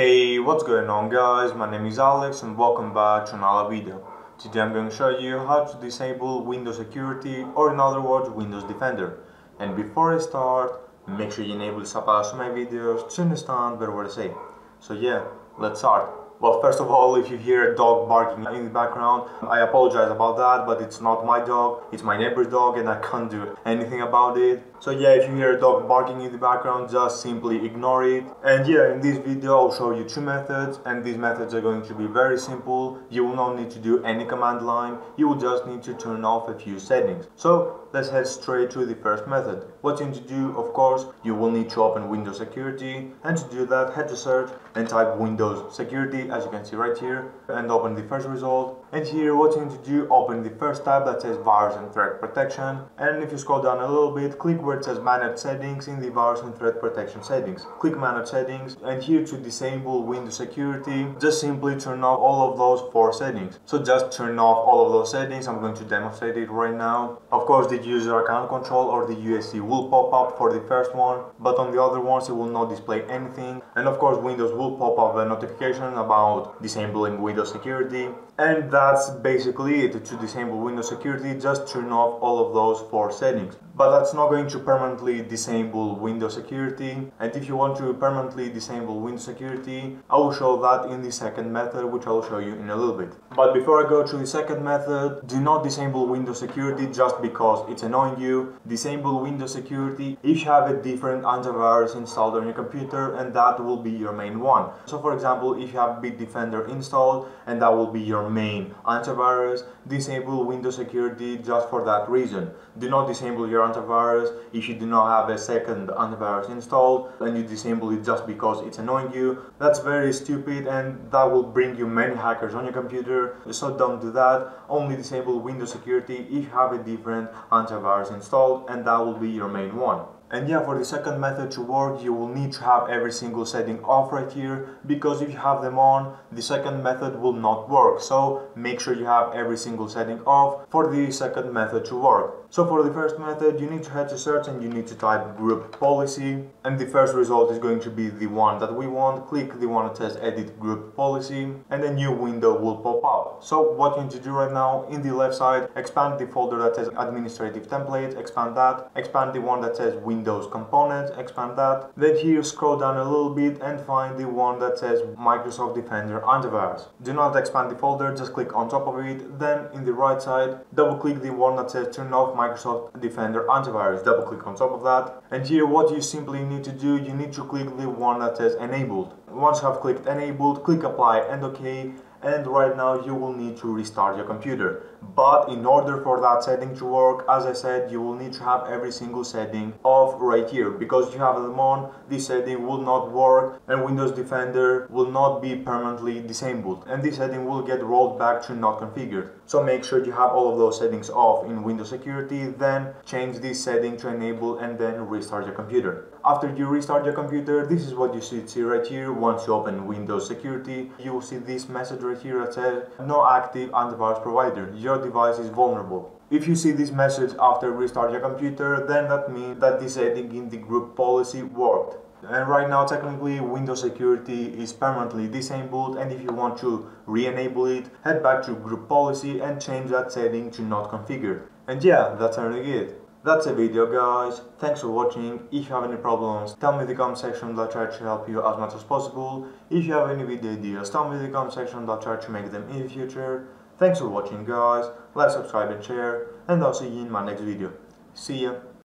Hey, what's going on guys, my name is Alex and welcome back to another video. Today I'm going to show you how to disable Windows Security, or in other words Windows Defender. And before I start, make sure you enable subtitles on my videos to understand better what I say. So yeah, let's start. Well, first of all, if you hear a dog barking in the background, I apologize about that, but it's not my dog, it's my neighbor's dog and I can't do anything about it. So yeah, if you hear a dog barking in the background, just simply ignore it. And yeah, in this video I'll show you two methods, and these methods are going to be very simple. You will not need to do any command line, you will just need to turn off a few settings. So let's head straight to the first method. What you need to do, of course, you will need to open Windows Security, and to do that head to search and type Windows Security, as you can see right here, and open the first result. And here what you need to do, open the first tab that says Virus and Threat Protection, and if you scroll down a little bit, click where it says Manage Settings in the Virus and Threat Protection settings. Click Manage Settings, and here to disable Windows Security, just simply turn off all of those four settings. So just turn off all of those settings, I'm going to demonstrate it right now. Of course, the User Account Control, or the UAC, will pop up for the first one, but on the other ones it will not display anything. And of course Windows will pop up a notification about disabling Windows Security. And that's basically it. To disable Windows Security, just turn off all of those four settings. But that's not going to permanently disable Windows Security, and if you want to permanently disable Windows Security, I will show that in the second method, which I will show you in a little bit. But before I go to the second method, do not disable Windows Security just because it's annoying you. Disable Windows Security if you have a different antivirus installed on your computer, and that will be your main one. So for example, if you have Bitdefender installed and that will be your main antivirus, disable Windows Security just for that reason. Do not disable your antivirus if you do not have a second antivirus installed and you disable it just because it's annoying you. That's very stupid, and that will bring you many hackers on your computer, so don't do that. Only disable Windows Security if you have a different antivirus installed, and that will be your main one. And yeah, for the second method to work, you will need to have every single setting off right here, because if you have them on, the second method will not work. So make sure you have every single setting off for the second method to work. So for the first method, you need to head to search and you need to type Group Policy, and the first result is going to be the one that we want. Click the one that says Edit Group Policy, and a new window will pop up. So what you need to do right now, in the left side, expand the folder that says Administrative Templates, expand that, expand the one that says Windows Components, expand that. Then here scroll down a little bit and find the one that says Microsoft Defender Antivirus. Do not expand the folder, just click on top of it, then in the right side, double click the one that says Turn Off Microsoft Defender Antivirus, double click on top of that, and here what you simply need to do, you need to click the one that says Enabled. Once you have clicked Enabled, click Apply and OK, and right now you will need to restart your computer. But in order for that setting to work, as I said, you will need to have every single setting off right here, because if you have them on, this setting will not work and Windows Defender will not be permanently disabled, and this setting will get rolled back to not configured. So make sure you have all of those settings off in Windows Security, then change this setting to Enable and then restart your computer. After you restart your computer, this is what you should see right here. Once you open Windows Security, you will see this message right here that says No Active Antivirus Provider, your device is vulnerable. If you see this message after restart your computer, then that means that this setting in the Group Policy worked. And right now, technically, Windows Security is permanently disabled, and if you want to re-enable it, head back to Group Policy and change that setting to Not Configured. And yeah, that's really it. That's the video guys, thanks for watching. If you have any problems, tell me in the comment section, I'll try to help you as much as possible. If you have any video ideas, tell me in the comment section, I'll try to make them in the future. Thanks for watching guys, like, subscribe and share, and I'll see you in my next video. See ya!